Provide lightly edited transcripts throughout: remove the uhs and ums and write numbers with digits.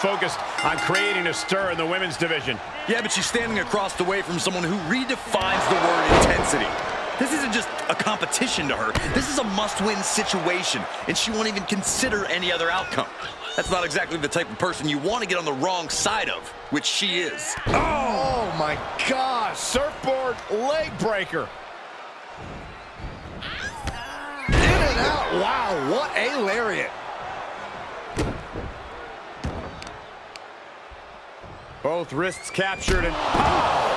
focused on creating a stir in the women's division. Yeah, but she's standing across the way from someone who redefines the word intensity. This isn't just a competition to her. This is a must-win situation, and she won't even consider any other outcome. That's not exactly the type of person you want to get on the wrong side of, which she is. Oh my gosh, surfboard leg breaker. In and out, wow, what a lariat. Both wrists captured and... Oh!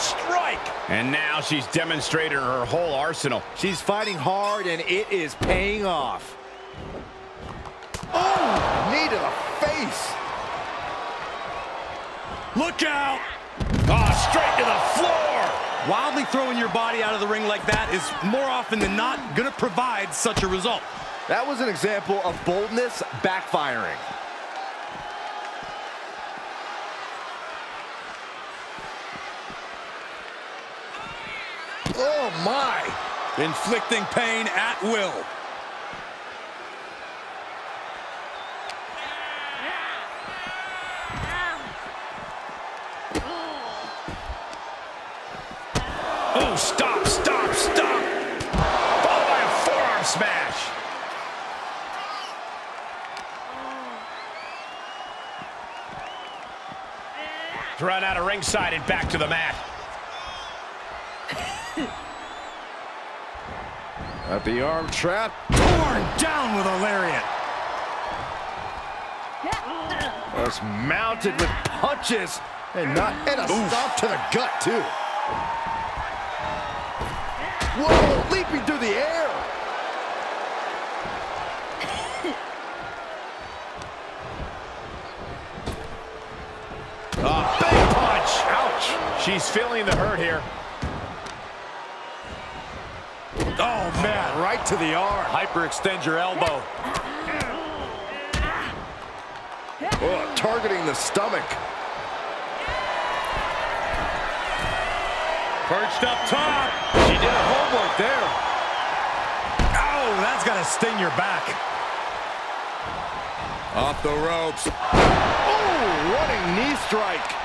Strike. And now she's demonstrated her whole arsenal. She's fighting hard, and it is paying off. Oh, knee to the face. Look out. Oh, straight to the floor. Wildly throwing your body out of the ring like that is more often than not going to provide such a result. That was an example of boldness backfiring. Oh, my. Inflicting pain at will. Oh, stop, stop, stop. Followed by a forearm smash. Thrown out of ringside and back to the mat. At the arm trap, torn down with a lariat. Was mounted with punches and a stop to the gut too. Whoa, leaping through the air. A big punch. Ouch. She's feeling the hurt here. Oh, man, right to the arm. Hyperextend your elbow. Oh, targeting the stomach. Perched up top. She did her homework there. Oh, that's got to sting your back. Off the ropes. Oh, running knee strike.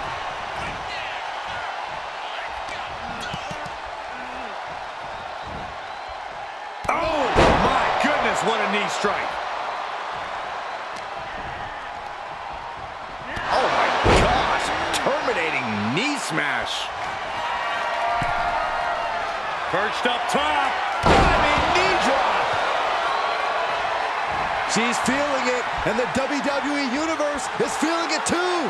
What a knee strike. Oh my gosh, terminating knee smash. Perched up top. I mean, knee drop. She's feeling it, and the WWE Universe is feeling it too.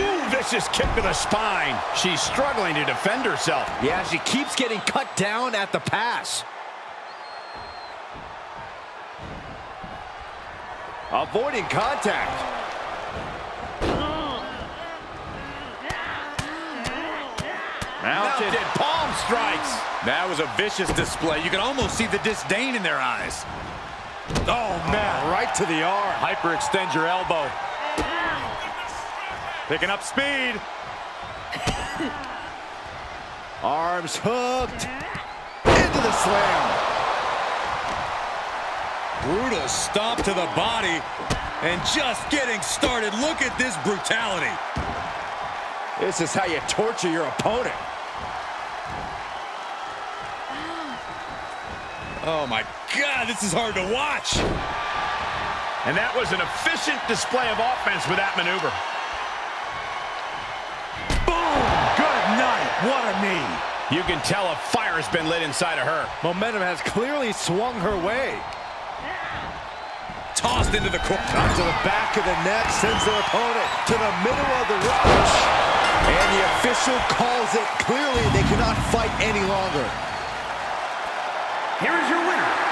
Ooh. Vicious kick to the spine. She's struggling to defend herself. Yeah, she keeps getting cut down at the pass. Avoiding contact. Mounted palm strikes. That was a vicious display. You can almost see the disdain in their eyes. Oh, man. Oh, right to the arm. Hyperextend your elbow. Picking up speed. Arms hooked. Into the slam. Brutal stomp to the body. And just getting started. Look at this brutality. This is how you torture your opponent. Oh, my God. This is hard to watch. And that was an efficient display of offense with that maneuver. What a knee. You can tell a fire has been lit inside of her. Momentum has clearly swung her way. Tossed into the corner. To the back of the neck, sends the opponent to the middle of the ropes. And the official calls it. Clearly, they cannot fight any longer. Here is your winner.